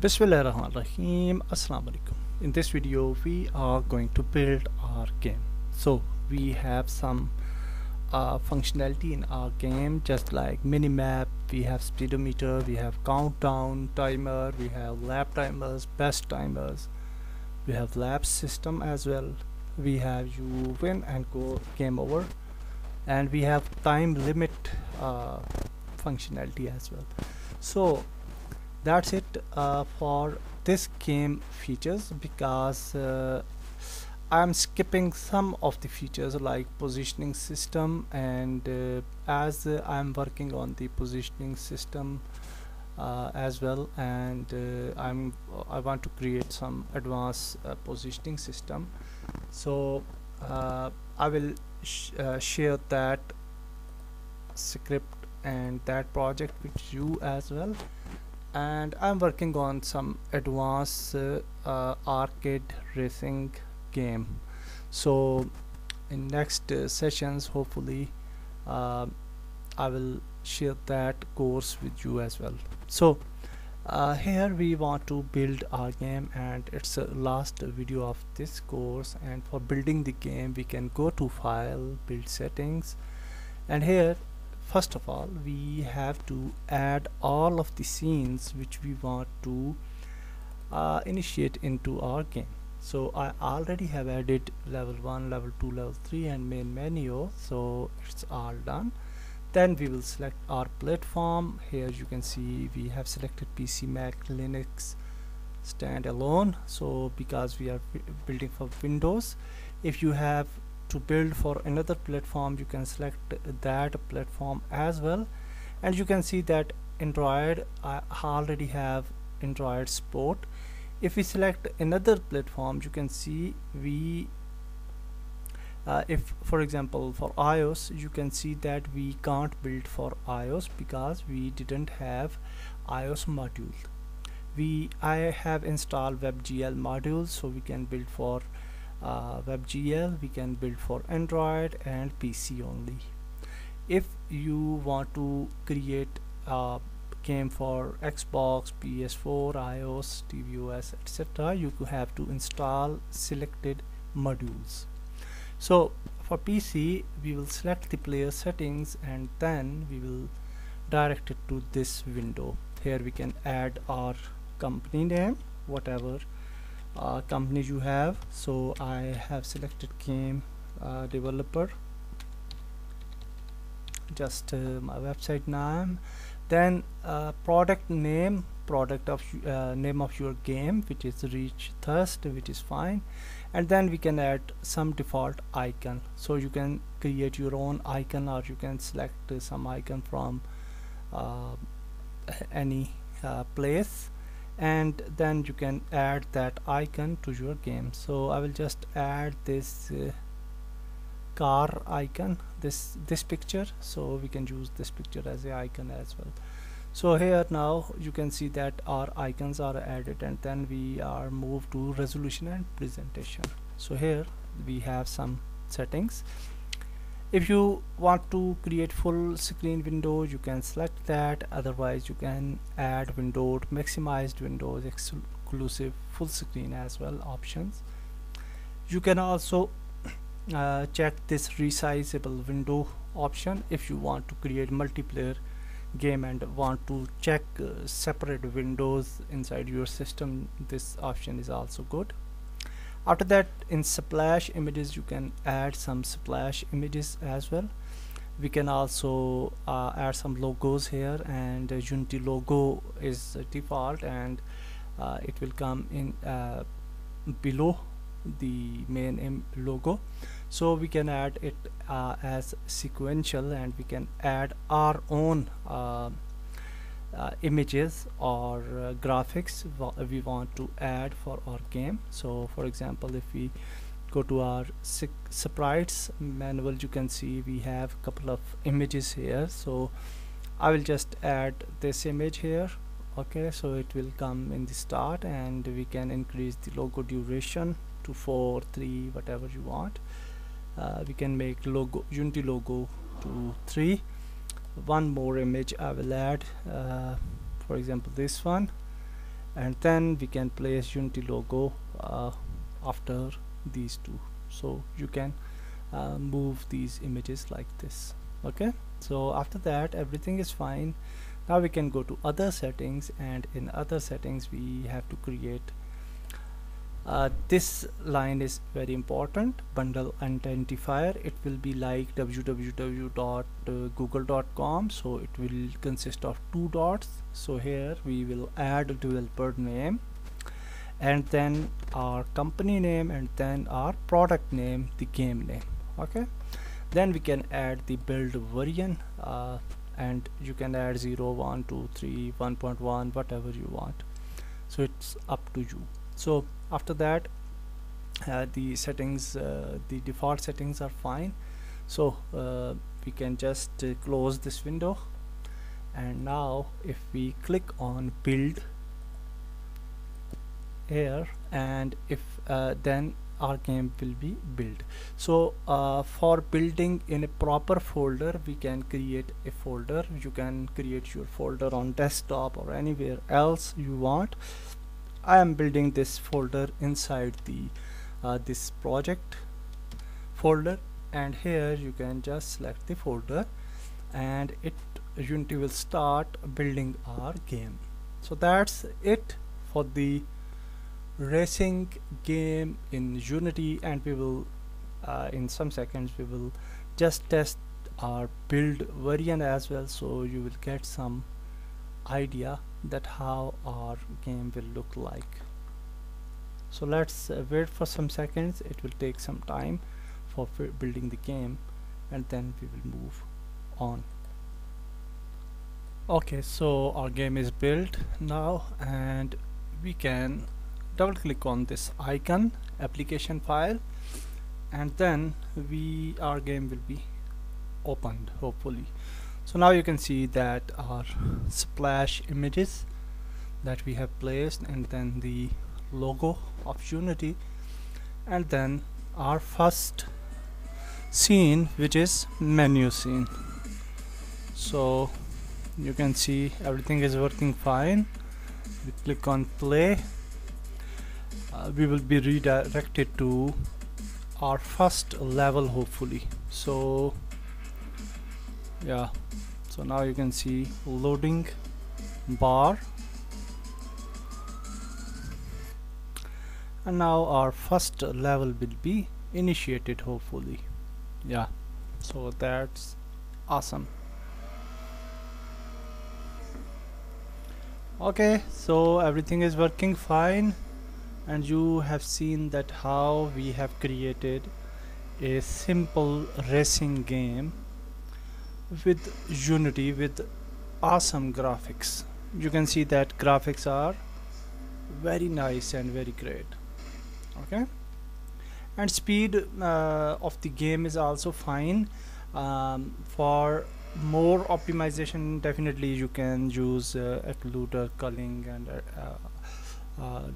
Bismillahirrahmanirrahim. Assalamualaikum. In this video we are going to build our game. So we have some functionality in our game, just like minimap, we have speedometer, we have countdown timer, we have lap timers, best timers, we have lap system as well, we have you win and go game over, and we have time limit functionality as well. So that's it for this game features, because I'm skipping some of the features like positioning system, and as I'm working on the positioning system as well, and I want to create some advanced positioning system, so I will share that script and that project with you as well. And I'm working on some advanced arcade racing game, so in next sessions hopefully I will share that course with you as well. So here we want to build our game, and it's the last video of this course. And for building the game we can go to file, build settings, and here first of all we have to add all of the scenes which we want to initiate into our game. So I already have added level 1, level 2, level 3 and main menu, so it's all done. Then we will select our platform. Here you can see we have selected PC, Mac, Linux, standalone, so because we are building for Windows. If you have to build for another platform you can select that platform as well, and you can see that Android, I already have Android support. If we select another platform you can see we if for example for iOS, you can see that we can't build for iOS because we didn't have iOS module. I have installed WebGL module, so we can build for WebGL, we can build for Android and PC only. If you want to create a game for Xbox, PS4, iOS, tvOS, etc., you have to install selected modules. So for PC we will select the player settings, and then we will direct it to this window. Here we can add our company name, whatever company you have. So I have selected game developer, just my website name, then product name, name of your game, which is Reach Thirst, which is fine, and then we can add some default icon. So you can create your own icon, or you can select some icon from any place, and then you can add that icon to your game. So I will just add this car icon, this picture, so we can use this picture as a icon as well. So here now you can see that our icons are added, and then we are moved to resolution and presentation. So here we have some settings. If you want to create full screen window you can select that, otherwise you can add windowed, maximized windows, exclusive, full screen as well options. You can also check this resizable window option if you want to create multiplayer game and want to check separate windows inside your system. This option is also good. After that, in splash images you can add some splash images as well. We can also add some logos here, and Unity logo is default, and it will come in below the main logo, so we can add it as sequential, and we can add our own images or graphics we want to add for our game. So for example, if we go to our sprites manual, you can see we have a couple of images here, so I will just add this image here. Okay, so it will come in the start, and we can increase the logo duration to 4, 3, whatever you want. We can make logo, Unity logo to 3. One more image I will add, for example this one, and then we can place Unity logo after these two, so you can move these images like this. Okay, so after that everything is fine. Now we can go to other settings, and in other settings we have to create this line is very important, bundle identifier. It will be like www.google.com, so it will consist of 2 dots. So here we will add a developer name, and then our company name, and then our product name, the game name. Okay, then we can add the build variant, and you can add 0 1 2 3 1.1 whatever you want, so it's up to you. So after that the settings, the default settings are fine, so we can just close this window. And now if we click on build here, and if then our game will be built. So for building in a proper folder, we can create a folder. You can create your folder on desktop or anywhere else you want. I am building this folder inside the this project folder, and here you can just select the folder, and Unity will start building our game. So that's it for the racing game in Unity, and we will in some seconds we will just test our build variant as well, so you will get some idea that how our game will look like. So let's wait for some seconds. It will take some time for building the game, and then we will move on. Okay, so our game is built now, and we can double click on this icon, application file, and then our game will be opened hopefully. So now you can see that our splash images that we have placed, and then the logo of Unity, and then our first scene, which is menu scene. So you can see everything is working fine. We click on play, we will be redirected to our first level hopefully. So yeah, so now you can see loading bar, and now our first level will be initiated hopefully. Yeah, so that's awesome. Okay, so everything is working fine, and you have seen that how we have created a simple racing game with Unity with awesome graphics. You can see that graphics are very nice and very great. Okay, and speed of the game is also fine. For more optimization, definitely you can use occluder, culling, and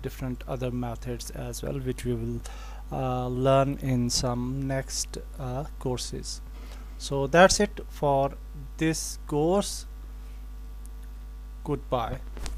different other methods as well, which we will learn in some next courses. So that's it for this course. Goodbye.